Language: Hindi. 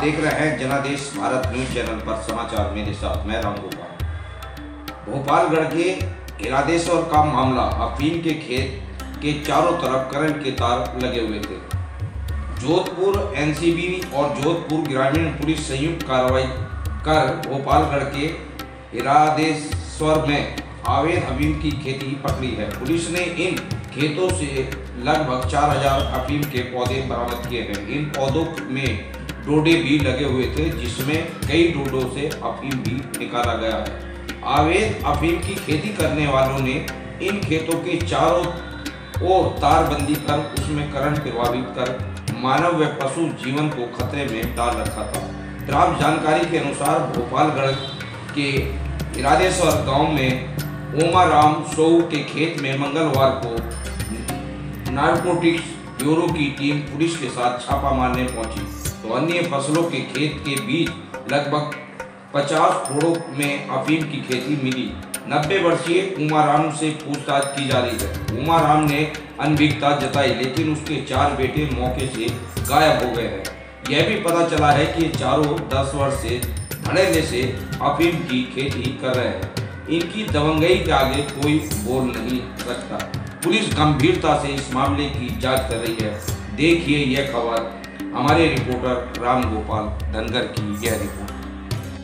आप देख रहे हैं जनादेश भारत न्यूज चैनल पर समाचार मेरे साथ मैं रामगोपाल। भोपालगढ़ के हिरादेसर का मामला। अफीम के खेत के चारों तरफ करंट के तार लगे हुए थे। जोधपुर एनसीबी और जोधपुर ग्रामीण पुलिस संयुक्त कार्रवाई कर भोपालगढ़ के हिरादेसर में अवैध अफीम की खेती पकड़ी है। पुलिस ने इन खेतों से लगभग 4000 अफीम के पौधे बरामद किए हैं। इन पौधों में डोडे भी लगे हुए थे, जिसमें कई डोडों से अफीम भी निकाला गया है। अवैध अफीम की खेती करने वालों ने इन खेतों के चारों ओर तारबंदी कर उसमें करंट प्रवाहित कर मानव व पशु जीवन को खतरे में डाल रखा था। प्राप्त जानकारी के अनुसार भोपालगढ़ के हिरादेसर गाँव में ओमाराम सोउ के खेत में मंगलवार को नार्कोटिक्स ब्यूरो की टीम पुलिस के साथ छापा मारने पहुंची तो अन्य फसलों के खेत के बीच लगभग 50 फोड़ों में अफीम की खेती मिली। 90 वर्षीय ओमाराम से पूछताछ की जा रही है। ओमाराम ने अनभिज्ञता जताई, लेकिन उसके 4 बेटे मौके से गायब हो गए हैं। यह भी पता चला है कि चारों 10 वर्ष से धड़ल्ले से अफीम की खेती कर रहे हैं। इनकी दबंगई के आगे कोई बोल नहीं सकता। पुलिस गंभीरता से इस मामले की जांच कर रही है। देखिए यह खबर हमारे रिपोर्टर रामगोपाल दंगर की। यह रिपोर्ट